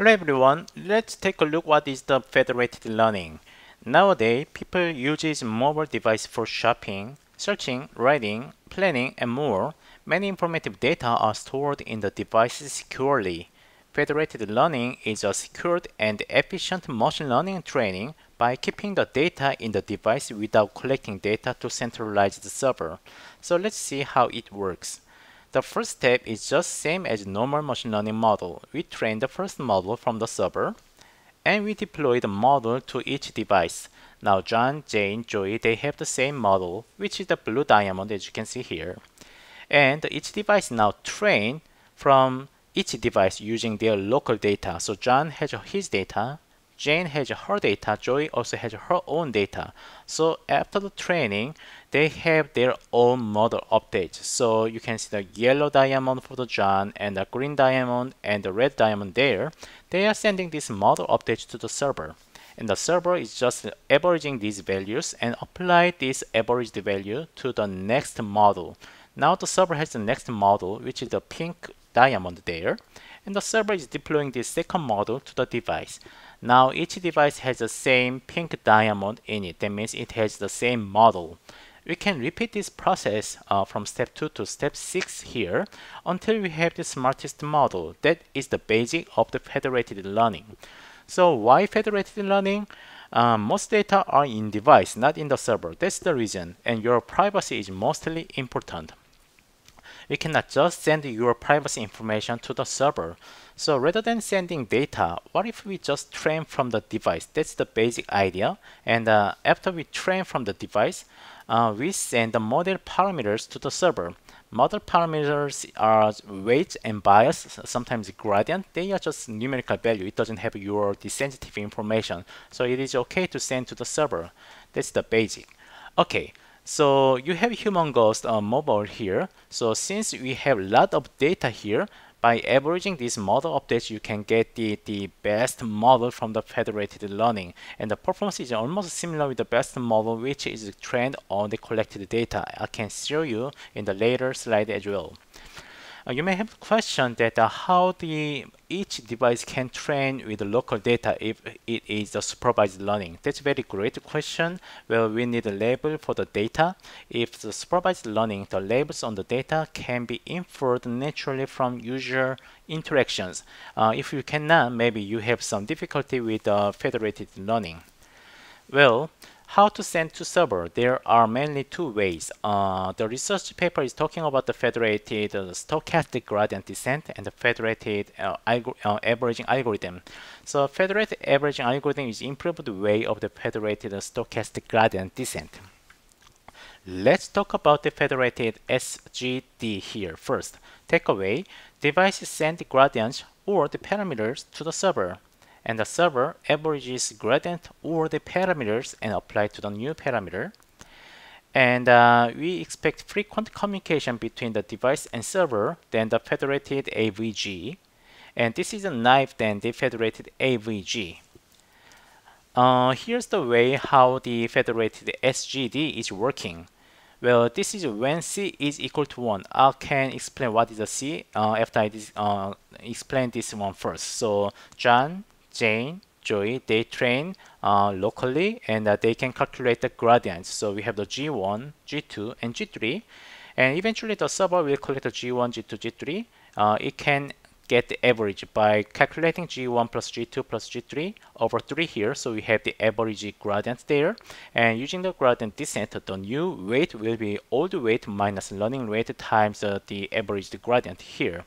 Hello everyone, let's take a look what is the federated learning. Nowadays, people use mobile device for shopping, searching, writing, planning, and more. Many informative data are stored in the devices securely. Federated learning is a secured and efficient machine learning training by keeping the data in the device without collecting data to centralize the server. So let's see how it works. The first step is just same as normal machine learning model. We train the first model from the server, and we deploy the model to each device. Now John, Jane, Joey, they have the same model, which is the blue diamond as you can see here. And each device now train from each device using their local data. So John has his data, Jane has her data, Joey also has her own data. So after the training, they have their own model updates. So you can see the yellow diamond for the John and the green diamond and the red diamond there. They are sending this model updates to the server. And the server is just averaging these values and apply this averaged value to the next model. Now the server has the next model, which is the pink diamond there, and the server is deploying this second model to the device. Now each device has the same pink diamond in it. That means it has the same model. We can repeat this process from step 2 to step 6 here until we have the smartest model. That is the basic of the federated learning. So why federated learning? Most data are in device, not in the server. That's the reason, and your privacy is mostly important. We cannot just send your privacy information to the server. So rather than sending data, what if we just train from the device? That's the basic idea. And after we train from the device, we send the model parameters to the server. Model parameters are weights and bias, sometimes gradient. They are just numerical value. It doesn't have your sensitive information. So it is okay to send to the server. That's the basic. Okay. So you have human ghost mobile here. So since we have a lot of data here, by averaging these model updates, you can get the best model from the federated learning. And the performance is almost similar with the best model, which is trained on the collected data. I can show you in the later slide as well. You may have a question that how each device can train with local data if it is a supervised learning. That's a very great question. Well, we need a label for the data. If the supervised learning, the labels on the data can be inferred naturally from user interactions. If you cannot, maybe you have some difficulty with federated learning. Well, how to send to server? There are mainly two ways. The research paper is talking about the federated stochastic gradient descent and the federated averaging algorithm. So federated averaging algorithm is improved way of the federated stochastic gradient descent. Let's talk about the federated SGD here first. Takeaway, devices send gradients or the parameters to the server, and the server averages gradient or the parameters and apply to the new parameter. And we expect frequent communication between the device and server than the federated AVG. And this is a knife than the federated AVG. Here's the way how the federated SGD is working. Well, this is when C is equal to 1. I can explain what is a C after I explain this one first. So John, Jane, Joey, they train locally, and they can calculate the gradients. So we have the G1, G2, and G3, and eventually the server will collect the G1, G2, G3. It can get the average by calculating G1 plus G2 plus G3 over 3 here. So we have the average gradient there, and using the gradient descent, the new weight will be old weight minus learning rate times the averaged gradient here.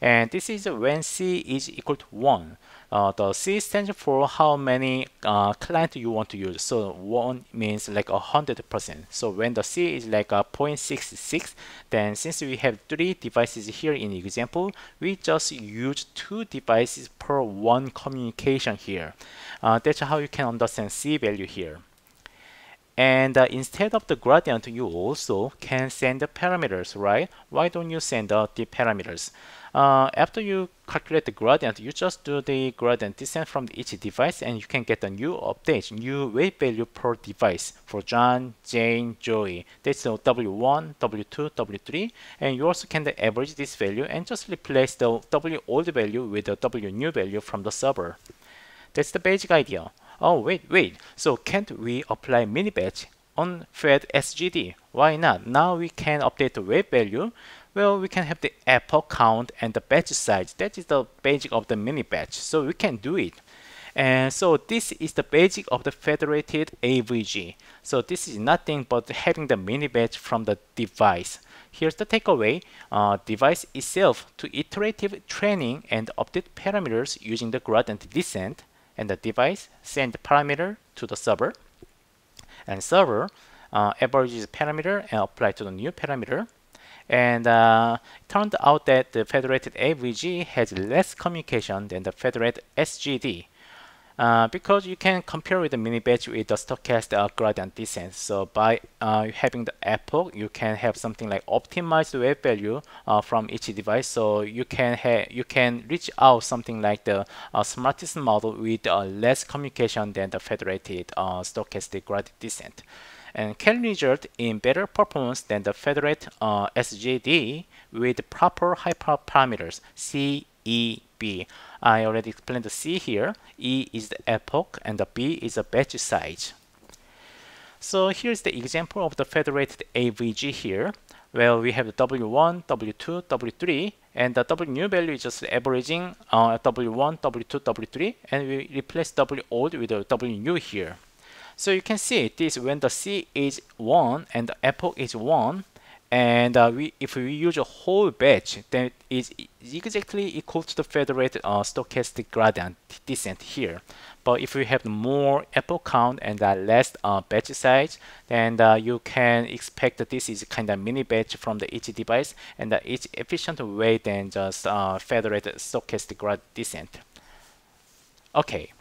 And this is when C is equal to 1. The C stands for how many clients you want to use. So 1 means like 100%. So when the C is like 0.66, then since we have 3 devices here in the example, we just use 2 devices per 1 communication here. That's how you can understand C value here. And instead of the gradient, you also can send the parameters, right? Why don't you send out the parameters? After you calculate the gradient, you just do the gradient descent from each device, and you can get a new update, new weight value per device for John, Jane, Joey. That's W1, W2, W3, and you also can average this value and just replace the W old value with the W new value from the server. That's the basic idea. Oh, wait, so can't we apply mini-batch on FedSGD? Why not? Now we can update the weight value. Well, we can have the epoch count and the batch size. That is the basic of the mini batch, so we can do it. And so this is the basic of the federated AVG. So this is nothing but having the mini batch from the device. Here's the takeaway. Device itself to iterative training and update parameters using the gradient descent, and the device send the parameter to the server, and server averages parameter and apply to the new parameter. And it turned out that the federated AVG has less communication than the federated SGD because you can compare with the mini batch with the stochastic gradient descent. So by having the epoch, you can have something like optimized weight value from each device. So you can reach out something like the smartest model with less communication than the federated stochastic gradient descent, and can result in better performance than the federated SGD with proper hyperparameters C, E, B. I already explained the C here. E is the epoch and the B is the batch size. So here's the example of the federated AVG here. Well, we have the W1, W2, W3, and the W new value is just averaging W1, W2, W3, and we replace W old with the W new here. So you can see this when the C is 1 and the epoch is 1, and if we use a whole batch, then it is exactly equal to the federated stochastic gradient descent here. But if we have more epoch count and less batch size, then you can expect that this is kind of mini batch from the each device, and it's efficient way than just federated stochastic gradient descent. Okay.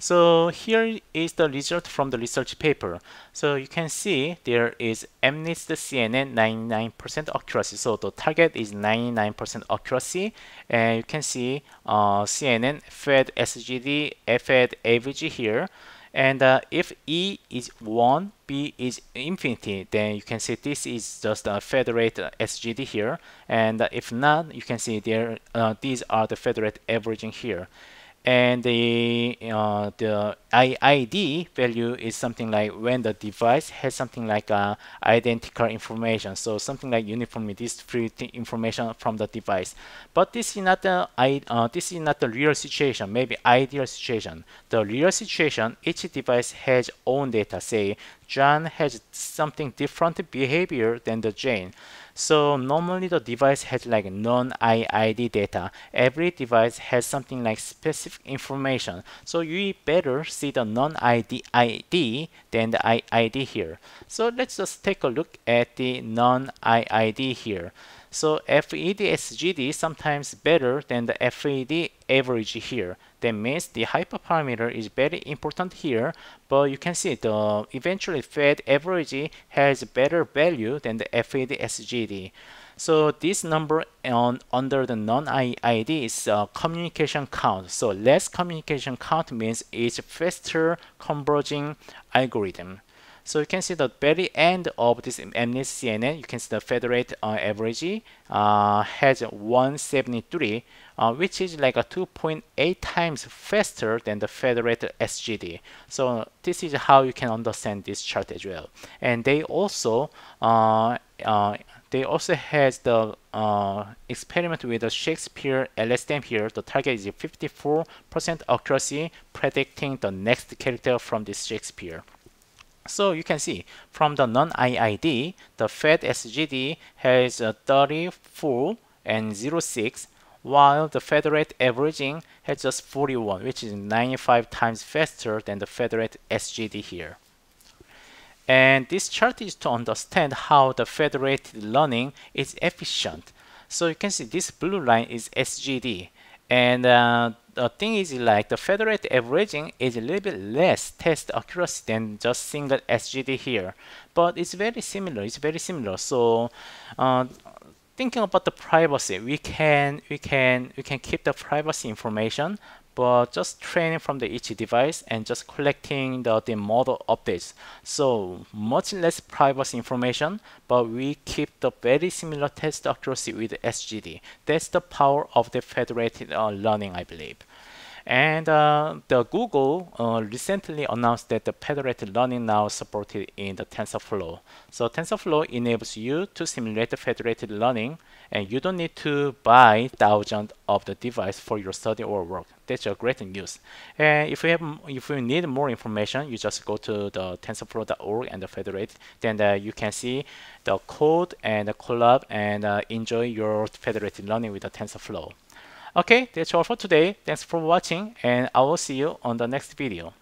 So here is the result from the research paper. So you can see there is MNIST CNN 99% accuracy. So the target is 99% accuracy, and you can see CNN, FedSGD, FedAvg here. And if E is 1, B is infinity, then you can see this is just a federated SGD here. And if not, you can see there these are the federated averaging here. And the IID value is something like when the device has something like identical information, so something like uniformly distributed information from the device. But this is not the real situation, maybe ideal situation. The real situation, each device has own data. Say John has something different behavior than the Jane. So normally the device has like non-IID data. Every device has something like specific information. So you better see the non-IID than the IID here. So let's just take a look at the non-IID here. So FEDSGD sometimes better than the FED average here. That means the hyperparameter is very important here, but you can see the eventually FedAvg has better value than the FEDSGD. So this number under the non-IID is communication count. So less communication count means it's faster converging algorithm. So you can see the very end of this MNIST CNN, you can see the federated average has 173, which is like a 2.8 times faster than the federated SGD. So this is how you can understand this chart as well. And they also has the experiment with the Shakespeare LSTM here. The target is 54% accuracy predicting the next character from this Shakespeare. So you can see from the non-IID, the FedSGD has 34 and 06, while the federated averaging has just 41, which is 95 times faster than the federated SGD here. And this chart is to understand how the federated learning is efficient. So you can see this blue line is SGD, and the thing is like the federated averaging is a little bit less test accuracy than just single SGD here, but it's very similar. So thinking about the privacy, we can keep the privacy information, but just training from each device and just collecting the model updates. So much less privacy information, but we keep the very similar test accuracy with SGD. That's the power of the federated learning, I believe. And the Google recently announced that the federated learning now supported in the TensorFlow. So TensorFlow enables you to simulate the federated learning, and you don't need to buy thousands of the device for your study or work. That's a great news. And if you need more information, you just go to the tensorflow.org and the federate. Then you can see the code and the collab and enjoy your federated learning with the TensorFlow. Okay, that's all for today. Thanks for watching, and I will see you on the next video.